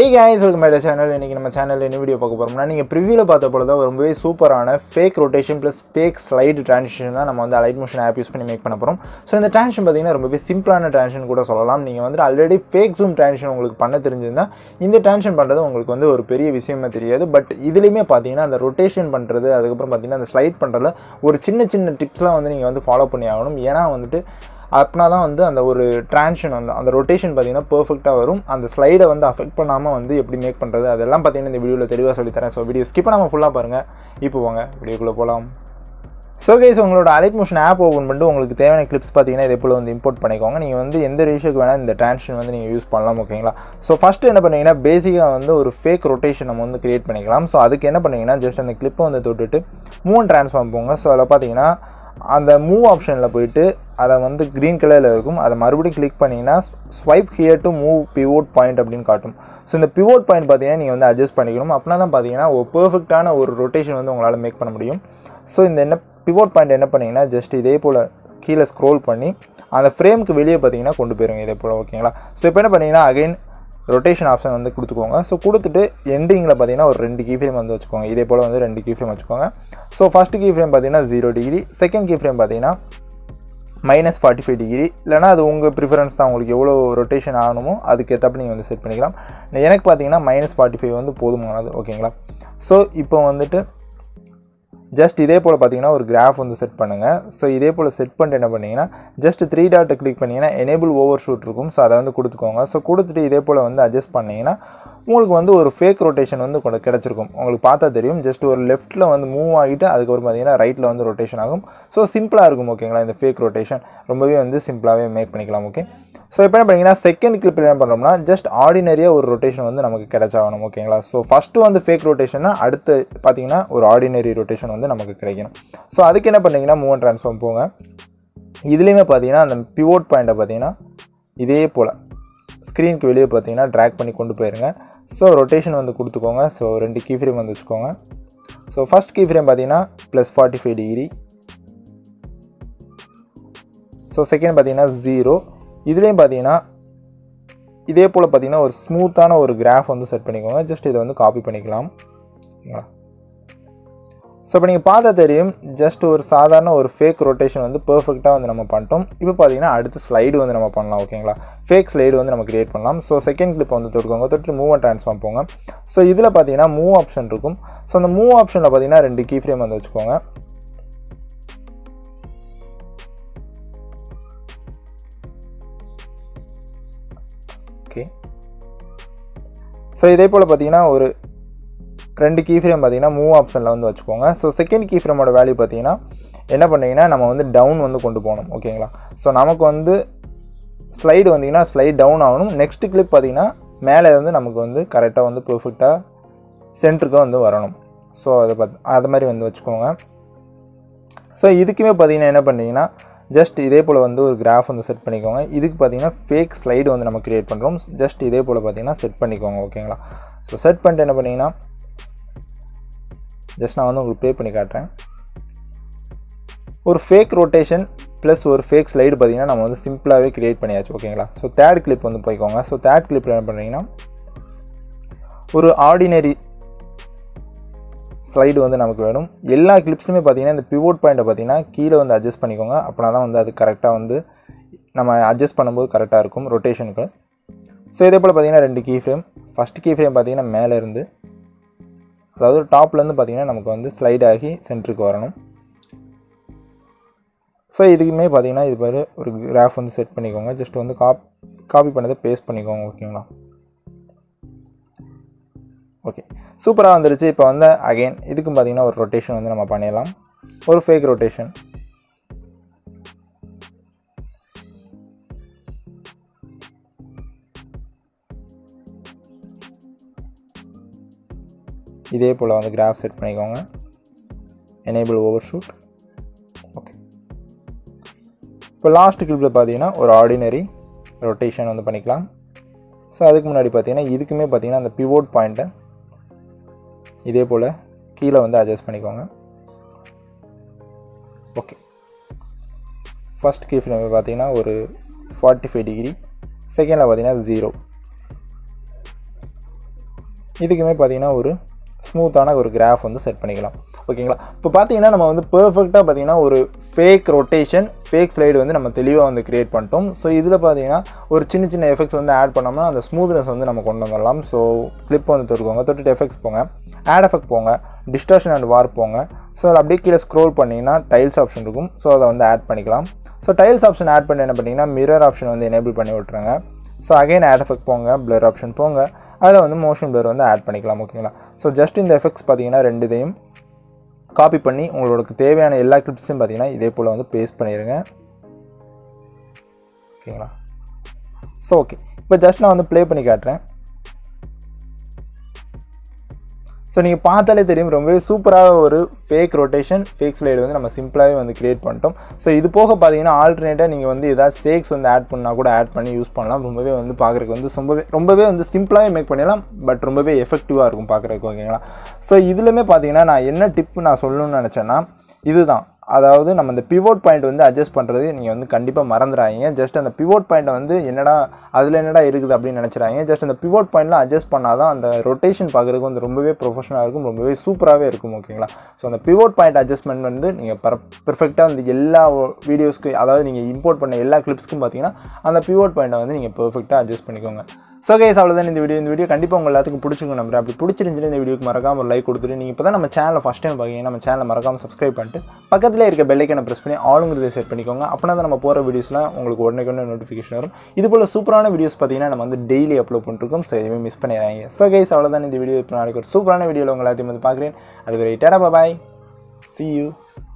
Hey guys, welcome to my channel. Today we channel in video பார்க்க போறோம்னா நீங்க previewல பார்த்த போல தான் ரொம்பவே சூப்பரான fake rotation plus fake slide transition தான் நம்ம வந்து Alight Motion app யூஸ் பண்ணி மேக் பண்ண போறோம். சோ இந்த transition பாத்தீங்கன்னா ரொம்பவே சிம்பிளான transition கூட சொல்லலாம். நீங்க வந்து ஆல்ரெடி fake zoom transition உங்களுக்கு பண்ண தெரிஞ்சிருந்தா இந்த transition பண்றது உங்களுக்கு வந்து ஒரு பெரிய விஷயமே தெரியாது. பட் இதுலயுமே பாத்தீங்கன்னா அந்த rotation பண்றது அதுக்கு அப்புறம் பாத்தீங்கன்னா அந்த slide பண்றதுல ஒரு சின்ன சின்ன டிப்ஸ்லாம் வந்து நீங்க வந்து follow பண்ணி ஆகணும். ஏனா வந்துட்டு அப்பனா தான் வந்து அந்த ஒரு டிரான்ஷன் வந்து அந்த ரொட்டேஷன் பார்த்தீங்கன்னா பெர்ஃபெக்ட்டா வரும். அந்த ஸ்லைடை வந்து அஃபெக்ட் பண்ணாம வந்து எப்படி மேக் பண்றது அதெல்லாம் பார்த்தீங்கன்னா இந்த வீடியோல தெளிவா சொல்லி தரேன். சோ வீடியோ ஸ்கிப் பண்ணாம ஃபுல்லா பாருங்க. இப்போ வாங்க வீடியோக்குள்ள போலாம். சோ கைஸ் உங்களோட Alight Motion ஆப் ஓபன் பண்ணிட்டு உங்களுக்கு தேவையான கிளிப்ஸ் பார்த்தீங்கன்னா இதே போல வந்து இம்போர்ட் பண்ணிக்கோங்க. நீங்க வந்து எந்த ரேஷியோக்கு வேணா இந்த டிரான்ஷன் வந்து நீங்க யூஸ் பண்ணலாம், ஓகேங்களா? சோ ஃபர்ஸ்ட் என்ன பண்ணுவீங்கன்னா பேசிக்கா வந்து ஒரு ஃபேக் ரொட்டேஷன் நம்ம வந்து கிரியேட் பண்ணிக்கலாம். சோ அதுக்கு என்ன பண்ணுவீங்கன்னா ஜஸ்ட் அந்த கிளிப்பை வந்து தொட்டுட்டு மூவ் அண்ட் ட்ரான்ஸ்ஃபார்ம் போங்க. சோ அத பாத்தீங்கன்னா அந்த மூவ் ஆப்ஷனில் போயிட்டு அதை வந்து க்ரீன் கலரில் இருக்கும். அதை மறுபடியும் கிளிக் பண்ணிங்கன்னா swipe here to move pivot point அப்படின்னு காட்டும். ஸோ இந்த பிவோட் பாயிண்ட் பார்த்தீங்கன்னா நீங்கள் வந்து அட்ஜஸ்ட் பண்ணிக்கணும். அப்படின்னா தான் பார்த்தீங்கன்னா ஒரு பெர்ஃபெக்டான ஒரு ரொட்டேஷன் வந்து உங்களால் மேக் பண்ண முடியும். ஸோ இந்த என்ன பிவோட் பாயிண்ட் என்ன பண்ணிங்கன்னா ஜஸ்ட் இதே போல் கீழே ஸ்க்ரோல் பண்ணி அந்த ஃப்ரேமுக்கு வெளியே பார்த்தீங்கன்னா கொண்டு போயிருங்க இதே போல், ஓகேங்களா? ஸோ இப்போ என்ன பண்ணிங்கன்னா அகைன் ரொட்டேஷன் ஆப்ஷன் வந்து கொடுத்துக்கோங்க. ஸோ கொடுத்துட்டு எண்டிங்கில் பார்த்தீங்கன்னா ஒரு 2 கீ ஃப்ரேம் வந்து வச்சுக்கோங்க. இதே போல் வந்து 2 கீ ஃப்ரேம் வச்சுக்கோங்க. ஸோ ஃபஸ்ட்டு கீ ஃப்ரேம் பார்த்தீங்கன்னா 0 டிகிரி, செகண்ட் கீ ஃப்ரேம் பார்த்தீங்கன்னா -45 டிகிரி. இல்லைனா அது உங்கள் ப்ரிஃபரன்ஸ் தான், உங்களுக்கு எவ்வளோ ரொட்டேஷன் ஆகணுமோ அதுக்கேற்றப்ப நீங்கள் வந்து செட் பண்ணிக்கலாம். எனக்கு பார்த்தீங்கன்னா -45 வந்து போதுமானது, ஓகேங்களா? ஸோ இப்போ வந்துட்டு ஜஸ்ட் இதே போல் பார்த்தீங்கன்னா ஒரு கிராஃப் வந்து செட் பண்ணுங்கள். ஸோ இதே போல் செட் பண்ணிட்டு என்ன பண்ணிங்கன்னா ஜஸ்ட் 3 டாட்டை கிளிக் பண்ணிங்கன்னா எனேபிள் ஓவர் ஷூட் இருக்கும். ஸோ அதை வந்து கொடுத்துக்கோங்க. ஸோ கொடுத்துட்டு இதே போல் வந்து அட்ஜஸ்ட் பண்ணிங்கன்னா உங்களுக்கு வந்து ஒரு ஃபேக் ரொட்டேஷன் வந்து கிடச்சிருக்கும். உங்களுக்கு பார்த்தா தெரியும் ஜஸ்ட் ஒரு லெஃப்ட்டில் வந்து மூவ் ஆகிட்டு அதுக்கப்புறம் பார்த்தீங்கன்னா ரைட்டில் வந்து ரொட்டேஷன் ஆகும். ஸோ சிம்பிளாக இருக்கும், ஓகேங்களா? இந்த ஃபேக் ரொட்டேஷன் ரொம்பவே வந்து சிம்பிளாகவே மேக் பண்ணிக்கலாம், ஓகே? ஸோ இப்போ என்ன பண்ணிங்கன்னா செகண்ட் கிளிப்பில் என்ன பண்ணுறோம்னா ஜஸ்ட் ஆர்டினரியாக ஒரு ரொட்டேஷன் வந்து நமக்கு கிடச்சாகணும், ஓகேங்களா? ஸோ ஃபஸ்ட்டு வந்து ஃபேக் ரொட்டேஷன்னா அடுத்து பார்த்தீங்கன்னா ஒரு ஆர்டினரி ரொட்டேஷன் வந்து நமக்கு கிடைக்கணும். ஸோ அதுக்கு என்ன பண்ணிங்கன்னா மூவ் அண்ட் ட்ரான்ஸ்ஃபார்ம் போங்க. இதுலேயுமே பார்த்தீங்கன்னா அந்த பிவோட் பாயிண்ட்டை பார்த்தீங்கன்னா இதே போல் ஸ்க்ரீனுக்கு வெளியே பார்த்தீங்கன்னா ட்ராக் பண்ணி கொண்டு போயிருங்க. ஸோ ரொட்டேஷன் வந்து கொடுத்துக்கோங்க. ஸோ 2 கீ ஃப்ரேம் வந்து வச்சுக்கோங்க. ஸோ ஃபஸ்ட் கீ ஃப்ரேம் பார்த்தீங்கன்னா +45 டிகிரி. ஸோ செகண்ட் பார்த்தீங்கன்னா 0. இதுலேயும் பார்த்தீங்கன்னா இதே போல் பார்த்தீங்கன்னா ஒரு ஸ்மூத்தான ஒரு கிராஃப் வந்து செட் பண்ணிக்கோங்க. ஜஸ்ட் இதை வந்து காப்பி பண்ணிக்கலாம், ஓகேங்களா? ஸோ இப்போ நீங்கள் பார்த்தா தெரியும் ஜஸ்ட் ஒரு சாதாரண ஒரு ஃபேக் ரொட்டேஷன் வந்து பெர்ஃபெக்டாக வந்து நம்ம பண்ணிட்டோம். இப்போ பார்த்தீங்கன்னா அடுத்து ஸ்லைடு வந்து நம்ம பண்ணலாம், ஓகேங்களா? ஃபேக் ஸ்லைடு வந்து நம்ம கிரியேட் பண்ணலாம். ஸோ செகண்ட் கிளிப்பை வந்து தொட்டுக்கோங்க. தொட்டு மூவ் அண்ட் ட்ரான்ஸ்ஃபார்ம் போங்க. ஸோ இதில் பார்த்தீங்கன்னா மூவ் ஆப்ஷன் இருக்கும். ஸோ அந்த மூவ் ஆப்ஷனில் பார்த்தீங்கன்னா 2 கீ ஃப்ரேம் வந்து வச்சுக்கோங்க. ஓகே. ஸோ இதே போல் பார்த்தீங்கன்னா ஒரு 2 கீ ஃப்ரேம் பார்த்தீங்கன்னா மூவ் ஆப்ஷனில் வந்து வச்சுக்கோங்க. ஸோ செகண்ட் கீ ஃப்ரேமோட வேல்யூ பார்த்தீங்கன்னா என்ன பண்ணிங்கன்னா நம்ம வந்து டவுன் வந்து கொண்டு போகணும், ஓகேங்களா? ஸோ நமக்கு வந்து ஸ்லைடு வந்தீங்கன்னா ஸ்லைடு டவுன் ஆகணும். நெக்ஸ்ட் கிளிப் பார்த்தீங்கன்னா மேலே வந்து நமக்கு வந்து கரெக்டாக வந்து பெர்ஃபெக்டாக சென்டருக்கு வந்து வரணும். ஸோ அதை அது மாதிரி வந்து வச்சுக்கோங்க. ஸோ இதுக்குமே பார்த்தீங்கன்னா என்ன பண்ணிங்கன்னா ஜஸ்ட் இதே போல் வந்து ஒரு கிராஃப் வந்து செட் பண்ணிக்கோங்க. இதுக்கு பார்த்தீங்கன்னா ஃபேக் ஸ்லைடு வந்து நம்ம க்ரியேட் பண்ணுறோம். ஜஸ்ட் இதே போல் பார்த்தீங்கன்னா செட் பண்ணிக்கோங்க, ஓகேங்களா? ஸோ செட் பண்ணிட்டு என்ன பண்ணிங்கன்னா ஜஸ்ட் நான் வந்து உங்களுக்கு ப்ளே பண்ணி காட்டுறேன். ஒரு ஃபேக் ரொட்டேஷன் ப்ளஸ் ஒரு ஃபேக் ஸ்லைடு பார்த்தீங்கன்னா நம்ம வந்து சிம்பிளாகவே க்ரியேட் பண்ணியாச்சு, ஓகேங்களா? ஸோ தேர்ட் கிளிப் வந்து போய்க்கோங்க. ஸோ தேர்ட் கிளிப்பில் என்ன பண்ணுறீங்கன்னா ஒரு ஆர்டினரி ஸ்லைடு வந்து நமக்கு வேணும். எல்லா கிளிப்ஸுமே பார்த்தீங்கன்னா இந்த பிவோட் பாயிண்ட்டை பார்த்தீங்கன்னா கீழே வந்து அட்ஜஸ்ட் பண்ணிக்கோங்க. அப்படின்னா தான் வந்து அது கரெக்டாக வந்து நம்ம அட்ஜஸ்ட் பண்ணும்போது கரெக்டாக இருக்கும் ரொட்டேஷனுக்கு. ஸோ இதே போல் பார்த்தீங்கன்னா 2 key frame. First key frame பார்த்தீங்கன்னா மேலேருந்து, அதாவது டாப்லேருந்து பார்த்தீங்கன்னா நமக்கு வந்து ஸ்லைட் ஆகி சென்டருக்கு வரணும். ஸோ இதுக்குமே பார்த்தீங்கன்னா இது மாதிரி ஒரு கிராஃப் வந்து செட் பண்ணிக்கோங்க. ஜஸ்ட் வந்து காப்பி பண்ணதை பேஸ்ட் பண்ணிக்கோங்க, ஓகேங்களா? ஓகே, சூப்பராக வந்துருச்சு. இப்போ வந்து அகெயின் இதுக்கும் பார்த்தீங்கன்னா ஒரு ரொட்டேஷன் வந்து நம்ம பண்ணிடலாம். ஒரு ஃபேக் ரொட்டேஷன். இதே போல் வந்து கிராஃப் செட் பண்ணிக்கோங்க. Enable over shoot, okay. இப்போ லாஸ்ட் கிளிப்பில் பார்த்தீங்கன்னா ஒரு ஆர்டினரி ரொட்டேஷன் வந்து பண்ணிக்கலாம். ஸோ அதுக்கு முன்னாடி பார்த்தீங்கன்னா இதுக்குமே பார்த்தீங்கன்னா அந்த பிவோட் பாயிண்ட்டை இதே போல் கீழே வந்து அட்ஜஸ்ட் பண்ணிக்கோங்க, ஓகே. ஃபஸ்ட் கீ ஃப்ரேம் பார்த்தீங்கன்னா ஒரு 45 டிகிரி, செகண்டில் பார்த்தீங்கன்னா 0. இதுக்குமே பார்த்தீங்கன்னா ஒரு ஸ்மூத்தான ஒரு கிராஃப் வந்து செட் பண்ணிக்கலாம் ஓகேங்களா. இப்போ பார்த்தீங்கன்னா நம்ம வந்து பெர்ஃபெக்டாக பார்த்தீங்கன்னா ஒரு ஃபேக் ரொட்டேஷன் ஃபேக் ஸ்லைடு வந்து நம்ம தெளிவாக வந்து க்ரியேட் பண்ணிட்டோம். ஸோ இதில் பார்த்தீங்கன்னா ஒரு சின்ன சின்ன எஃபெக்ட்ஸ் வந்து ஆட் பண்ணோம்னா அந்த ஸ்மூத்னஸ் வந்து நம்ம கொண்டு வந்துடலாம். ஸோ கிளிப் வந்து தொட்டுக்கோங்க, தொட்டுட்டு எஃபெக்ட்ஸ் போங்க, ஆட் எஃபெக்ட் போங்க, டிஸ்டார்ஷன் அண்ட் வார்ப் போங்க. ஸோ அதில் அப்படியே கீழே ஸ்க்ரோல் பண்ணிங்கன்னா டைல்ஸ் ஆப்ஷன் இருக்கும். ஸோ அதை வந்து ஆட் பண்ணிக்கலாம். ஸோ டைல்ஸ் ஆப்ஷன் ஆட் பண்ணி என்ன பண்ணிங்கன்னா மிரர் ஆப்ஷன் வந்து எனேபிள் பண்ணி விட்டுருங்க. ஸோ அகைன் ஆட் எஃபெக்ட் போங்க, பிளர் ஆப்ஷன் போங்க, அதில் வந்து மோஷன் பிளர் வந்து ஆட் பண்ணிக்கலாம் ஓகேங்களா. ஸோ ஜஸ்ட் இந்த எஃபெக்ட்ஸ் பார்த்தீங்கன்னா ரெண்டு இதையும் காப்பி பண்ணி உங்களுக்கு தேவையான எல்லா கிளிப்ஸ்லையும் பார்த்தீங்கன்னா இதே போல் வந்து பேஸ்ட் பண்ணிடுங்க ஓகேங்களா. ஸோ ஓகே, இப்போ ஜஸ்ட் நான் வந்து ப்ளே பண்ணி காட்டுறேன். ஸோ நீங்கள் பார்த்தாலே தெரியும் ரொம்பவே சூப்பராக ஒரு ஃபேக் ரொட்டேஷன் ஃபேக் ஸ்லைடு வந்து நம்ம சிம்பிளாகவே வந்து க்ரியேட் பண்ணிட்டோம். ஸோ இது போக பார்த்தீங்கன்னா ஆல்டர்னேட்டாக நீங்கள் வந்து ஏதாவது சேக்ஸ் வந்து ஆட் பண்ணால் கூட ஆட் பண்ணி யூஸ் பண்ணலாம். ரொம்பவே வந்து பார்க்குறதுக்கு வந்து ரொம்பவே வந்து சிம்பிளாகவே மேக் பண்ணிடலாம். பட் ரொம்பவே எஃபெக்டிவாக இருக்கும் பார்க்குறதுக்கு ஓகேங்களா. ஸோ இதுலையுமே பார்த்தீங்கன்னா நான் என்ன டிப்பு நான் சொல்லணும்னு நினச்சேன்னா இதுதான், அதாவது நம்ம இந்த பிவோட் பாயிண்ட் வந்து அட்ஜஸ்ட் பண்ணுறது நீங்கள் வந்து கண்டிப்பாக மறந்துடாதீங்க. ஜஸ்ட் அந்த பிவோட் பாயிண்ட்டை வந்து என்னடா அதில் என்னடா இருக்குது அப்படின்னு நினச்சிடாங்க. ஜஸ்ட் அந்த பிவோட் பாயிண்ட்லாம் அட்ஜஸ்ட் பண்ணால் தான் அந்த ரொட்டேஷன் பார்க்குறதுக்கு வந்து ரொம்பவே ப்ரொஃபஷனலாக இருக்கும், ரொம்பவே சூப்பராகவே இருக்கும் ஓகேங்களா. ஸோ அந்த பிவோட் பாயிண்ட் அட்ஜஸ்ட்மெண்ட் வந்து நீங்கள் பெர்ஃபெக்டாக வந்து எல்லா வீடியோஸ்க்கு, அதாவது நீங்கள் இம்போர்ட் பண்ண எல்லா கிளிப்ஸ்க்கும் பார்த்தீங்கன்னா அந்த பிவோட் பாயிண்ட்டை வந்து நீங்கள் பெர்ஃபெக்டாக அட்ஜஸ்ட் பண்ணிக்கோங்க. ஸோ கைஸ் அவ்வளோதான் இந்த வீடியோ கண்டிப்பாக உங்கள் எல்லாத்துக்கும் பிடிச்சிருக்கும் நம்புறேன். அப்படி பிடிச்சிருந்துச்சுன்னா இந்த வீடியோக்கு மறக்காம ஒரு லைக் கொடுத்துட்டு, நீங்கள் இப்போ தான் நம்ம சேனலை ஃபஸ்ட் டைம் பார்க்கீங்கன்னா நம்ம சேனலை மறக்காமல் சப்ஸ்கிரைப் பண்ணிட்டு பக்கத்தில் இருக்க பெல் ஐக்கனை ப்ரெஸ் பண்ணி ஆளுங்கிறத செட் பண்ணிக்கோங்க. அப்படின்னா தான் நம்ம போகிற வீடியோஸ்லாம் உங்களுக்கு உடனே நோட்டிஃபிகேஷன் வரும். இது போல் சூப்பரான வீடியோஸ் பார்த்தீங்கன்னா நம்ம வந்து டெய்லி அப்லோட் பண்ணிருக்கோம். ஸோ எதுவுமே மிஸ் பண்ணிடுறாங்க. ஸோ கைஸ் அவ்வளோதான் இந்த வீடியோ. இப்போ நாளைக்கு ஒரு சூப்பரான வீடியோவில் உங்கள் எல்லாத்தையும் வந்து பார்க்குறேன். அது வரை டாடா பாய், see you.